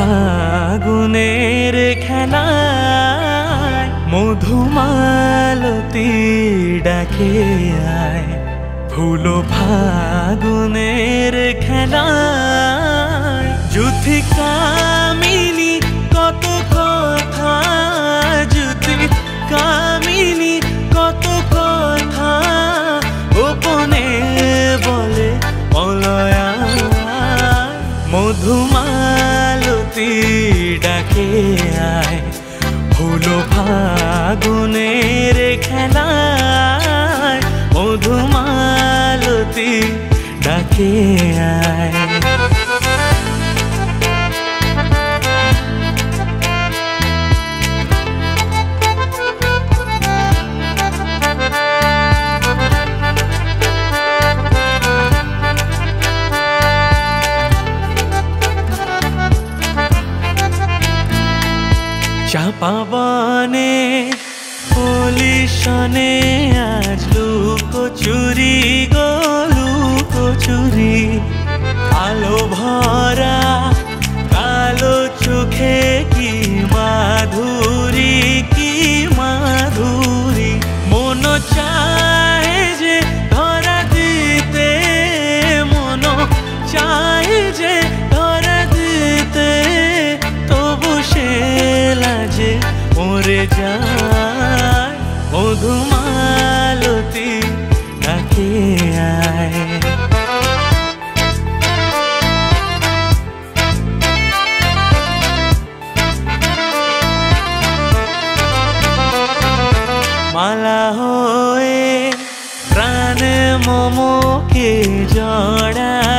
ফাগুনের খেলায় মধু মালতি ডাকে আয়। ভুলো ফাগুনের খেলায় যুথিকা মিলি কত কথা, যুথিকা মিলি কত কথা গোপনে বলে অলয়া। মধু মালতি ডাকে আয়, ভুলো ফাগুনের খেলায় মধু মালতি ডাকে আয়। চাপা বনে পলিশনে আজ লুকোচুরি গো লুকোচুরি, আলো ভরা কালো চোখে কি মাধুরী, কি মাধুরী। মন চায় যে ধরা দিতে, মন চায় যে ধরা দিতে তবু সে লাজে মরে যায়। মধু মালতি ডাকে আয়। মালা হয়ে প্রাণ মমকে জড়া